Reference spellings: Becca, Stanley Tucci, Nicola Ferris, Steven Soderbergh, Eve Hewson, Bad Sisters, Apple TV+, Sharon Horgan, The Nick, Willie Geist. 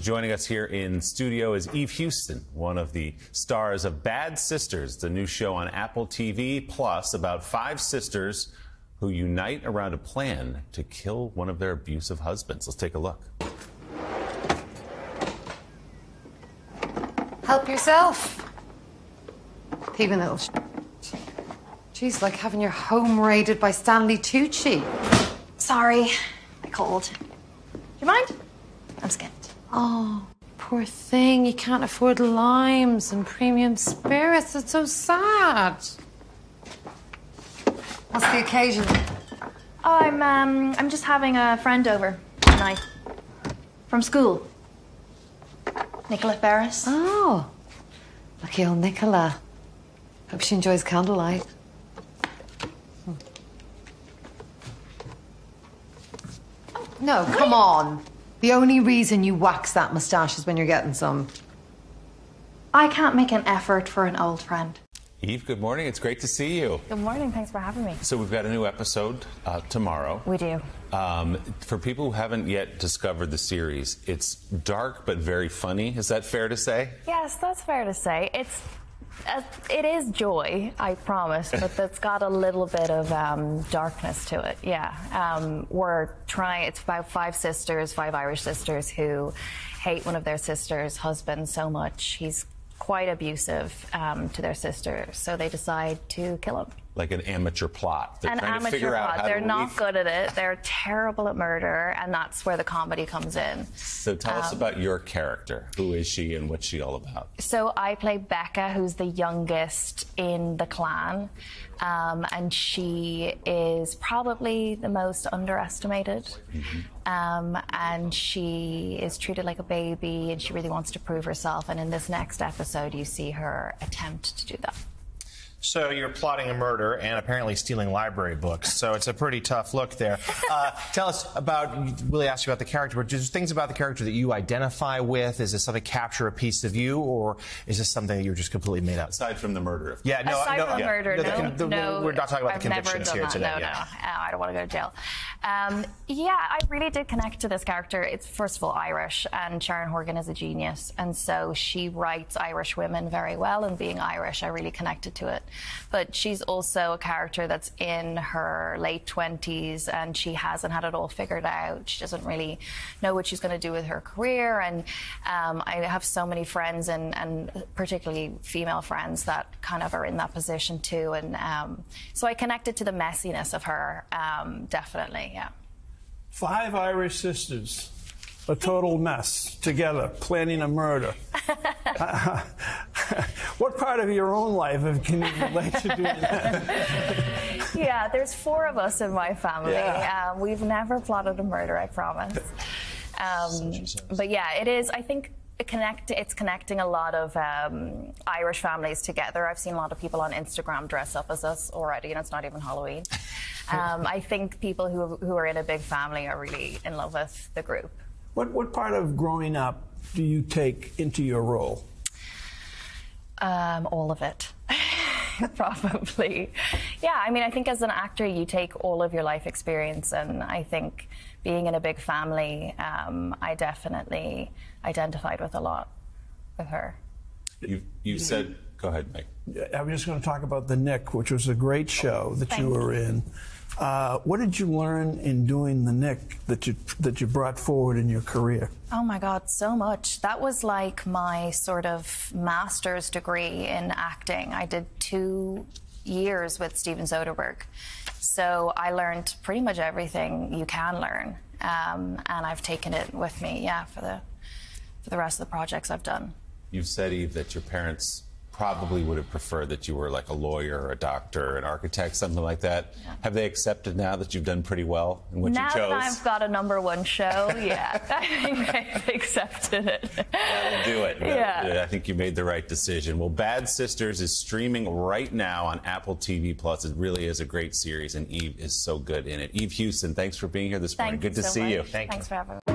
Joining us here in studio is Eve Hewson, one of the stars of Bad Sisters, the new show on Apple TV+ about five sisters who unite around a plan to kill one of their abusive husbands. Let's take a look. Help yourself. Even little geez, like having your home raided by Stanley Tucci. Sorry, I called. Do you mind? I'm scared. Oh, poor thing. You can't afford limes and premium spirits. It's so sad. What's the occasion? Oh, I'm just having a friend over tonight. From school. Nicola Ferris. Oh, lucky old Nicola. Hope she enjoys candlelight. Oh, no, come on. The only reason you wax that moustache is when you're getting some. I can't make an effort for an old friend. Eve, good morning. It's great to see you. Good morning. Thanks for having me. So we've got a new episode tomorrow. We do. For people who haven't yet discovered the series, it's dark but very funny. Is that fair to say? Yes, that's fair to say. It is joy, I promise, but that's got a little bit of darkness to it, yeah. It's about five Irish sisters who hate one of their sisters' husbands so much. He's quite abusive to their sister, so they decide to kill him. Like an amateur plot. They're trying to figure out how to. They're not good at it. They're terrible at murder, and that's where the comedy comes in. So tell us about your character. Who is she and what's she all about? So I play Becca, who's the youngest in the clan, and she is probably the most underestimated. Mm-hmm. And she is treated like a baby, and she really wants to prove herself. And in this next episode, you see her attempt to do that. So you're plotting a murder and apparently stealing library books, so it's a pretty tough look there. Tell us about, Willie asked you about the character, but just things about the character that you identify with. Is this something capture a piece of you, or is this something that you're just completely made up? Aside from the murder. Yeah, no, aside from the murder, no, we're not talking about the convictions here today. No, yeah. I don't want to go to jail. Yeah, I really did connect to this character. It's, first of all, Irish, and Sharon Horgan is a genius, and so she writes Irish women very well, and being Irish, I really connected to it. But she's also a character that's in her late 20s, and she hasn't had it all figured out. She doesn't really know what she's going to do with her career. And I have so many friends, and particularly female friends, that kind of are in that position too. And so I connected to the messiness of her, definitely, yeah. Five Irish sisters, a total mess, together, planning a murder. What part of your own life can you relate to doing that? Yeah, there's four of us in my family. Yeah. We've never plotted a murder, I promise. But yeah, it is, I think, it's connecting a lot of Irish families together. I've seen a lot of people on Instagram dress up as us already, and it's not even Halloween. I think people who are in a big family are really in love with the group. What part of growing up do you take into your role? All of it. Probably. Yeah, I mean, I think as an actor, you take all of your life experience, and I think being in a big family, I definitely identified with a lot of her. You've said, go ahead, Mike. I'm just going to talk about The Nick, which was a great show that you were in. What did you learn in doing The Nick that you brought forward in your career? Oh my God, so much. That was like my sort of master's degree in acting. I did 2 years with Steven Soderbergh, so I learned pretty much everything you can learn, and I've taken it with me, yeah, for the rest of the projects I've done. You've said, Eve, that your parents probably would have preferred that you were like a lawyer, or a doctor, an architect, something like that. Yeah. Have they accepted now that you've done pretty well in what you chose? Now that I've got a #1 show, yeah, I think they've accepted it. That'll do it. Yeah. I think you made the right decision. Well, Bad Sisters is streaming right now on Apple TV+. It really is a great series, and Eve is so good in it. Eve Hewson, thanks for being here this morning. Good to see you. Thanks for having me.